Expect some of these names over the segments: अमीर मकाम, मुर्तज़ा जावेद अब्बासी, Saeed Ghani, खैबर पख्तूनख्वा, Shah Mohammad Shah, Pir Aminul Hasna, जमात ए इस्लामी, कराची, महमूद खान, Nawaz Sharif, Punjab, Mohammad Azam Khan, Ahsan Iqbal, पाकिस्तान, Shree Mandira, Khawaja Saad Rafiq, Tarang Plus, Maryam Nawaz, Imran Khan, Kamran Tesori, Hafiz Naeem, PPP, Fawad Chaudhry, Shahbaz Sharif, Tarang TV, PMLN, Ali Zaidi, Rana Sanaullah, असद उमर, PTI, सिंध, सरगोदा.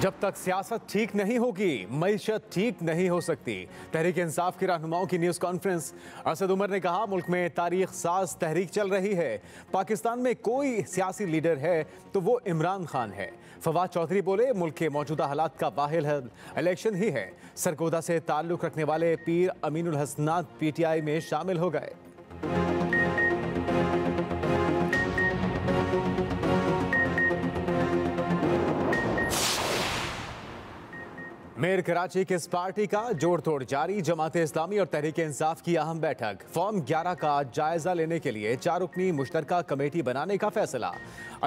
जब तक सियासत ठीक नहीं होगी मईशत ठीक नहीं हो सकती। तहरीक इंसाफ के रहनुमाओं की न्यूज़ कॉन्फ्रेंस। असद उमर ने कहा, मुल्क में तारीख साज तहरीक चल रही है। पाकिस्तान में कोई सियासी लीडर है तो वो इमरान खान है। फवाद चौधरी बोले, मुल्क के मौजूदा हालात का वाहिल हल इलेक्शन ही है। सरगोदा से ताल्लुक़ रखने वाले पीर अमीनुल हसना PTI में शामिल हो गए। मेयर कराची किस पार्टी का जोड़ तोड़ जारी। जमात ए इस्लामी और तहरीक इंसाफ की अहम बैठक। फॉर्म 11 का जायजा लेने के लिए 4 रुकनी मुश्तरका कमेटी बनाने का फैसला।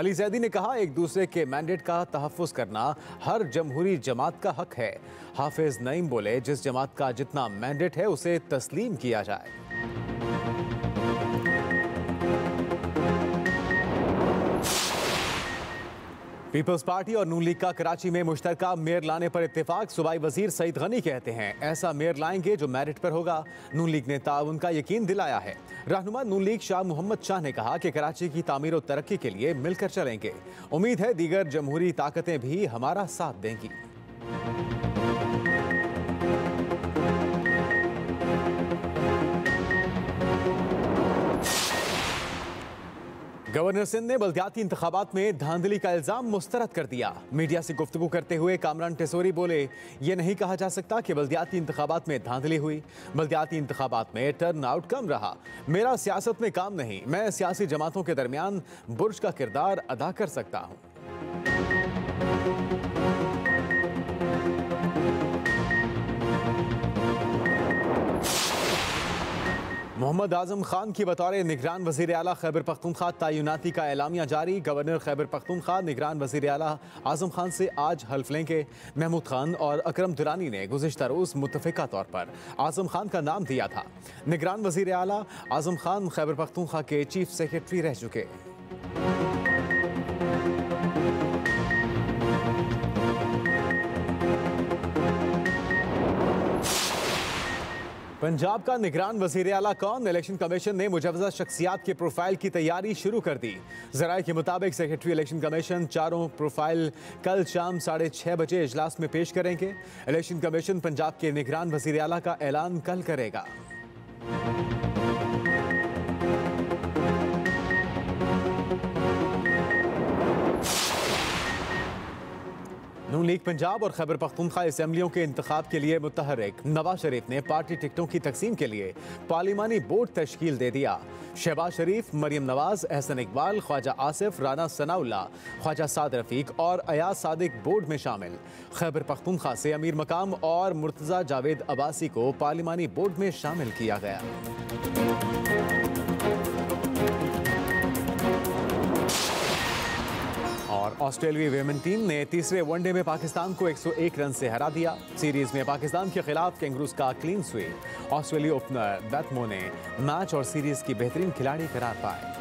अली जैदी ने कहा, एक दूसरे के मैंडेट का तहफ़्फ़ुज़ करना हर जमहूरी जमात का हक है। हाफिज नईम बोले, जिस जमात का जितना मैंडेट है उसे तस्लीम किया जाए। पीपल्स पार्टी और नून लीग का कराची में मुश्तरका मेयर लाने पर इत्तेफाक। सूबाई वजीर सईद गनी कहते हैं, ऐसा मेयर लाएंगे जो मेरिट पर होगा। नून लीग ने ताउन का यकीन दिलाया है। रहनुमा नून लीग शाह मोहम्मद शाह ने कहा कि कराची की तामीर और तरक्की के लिए मिलकर चलेंगे। उम्मीद है दीगर जमहूरी ताकतें भी हमारा साथ देंगी। गवर्नर सिंध ने बल्दियाती इंतखाबात में धांधली का इल्ज़ाम मुस्तरद कर दिया। मीडिया से गुफ्तगू करते हुए कामरान टेसोरी बोले, ये नहीं कहा जा सकता कि बल्दियाती इंतखाबात में धांधली हुई। बल्दियाती इंतखाबात में टर्न आउट कम रहा। मेरा सियासत में काम नहीं, मैं सियासी जमातों के दरमियान बुर्ज का किरदार अदा कर सकता हूँ। मोहम्मद आजम खान की बतौर निगरान वज़ीर आला खैबर पख्तूनख्वा तैनाती का एलामिया जारी। गवर्नर खैबर पख्तूनख्वा निगरान वज़ीर आला आजम खान से आज हल्फ लेंगे। महमूद खान और अकरम दुरानी ने गुज़िश्ता रोज़ मुत्तफ़िका तौर पर आजम खान का नाम दिया था। निगरान वज़ीर आला आजम खान खैबर पख्तूनख्वा के चीफ सेक्रेटरी रह चुके। पंजाब का निगरान वज़ीर आला कौन। इलेक्शन कमीशन ने मुजवजा शख्सियात के प्रोफाइल की तैयारी शुरू कर दी। ज़राए के मुताबिक सेक्रेटरी इलेक्शन कमीशन चारों प्रोफाइल कल शाम 6:30 बजे इजलास में पेश करेंगे। इलेक्शन कमीशन पंजाब के निगरान वज़ीर आला का ऐलान कल करेगा। नून लीग पंजाब और खैबर पख्तूनख्वा असम्बलियों के इंतखाब के लिए मुतहरिक। नवाज शरीफ ने पार्टी टिकटों की तकसीम के लिए पार्लिमानी बोर्ड तश्कील दे दिया। शहबाज शरीफ, मरीम नवाज, अहसन इकबाल, ख्वाजा आसिफ, राना सनाउल्लाह, ख्वाजा साद रफीक और अयाज सादिक बोर्ड में शामिल। खैबर पख्तूनख्वा से अमीर मकाम और मुर्तज़ा जावेद अब्बासी को पार्लिमानी बोर्ड में शामिल किया गया। और ऑस्ट्रेलियाई वेमेन टीम ने तीसरे वनडे में पाकिस्तान को 101 रन से हरा दिया। सीरीज में पाकिस्तान के खिलाफ कैंगरूज का क्लीन स्वीप। ऑस्ट्रेलियाई ओपनर बैथमो ने मैच और सीरीज की बेहतरीन खिलाड़ी करार पाए।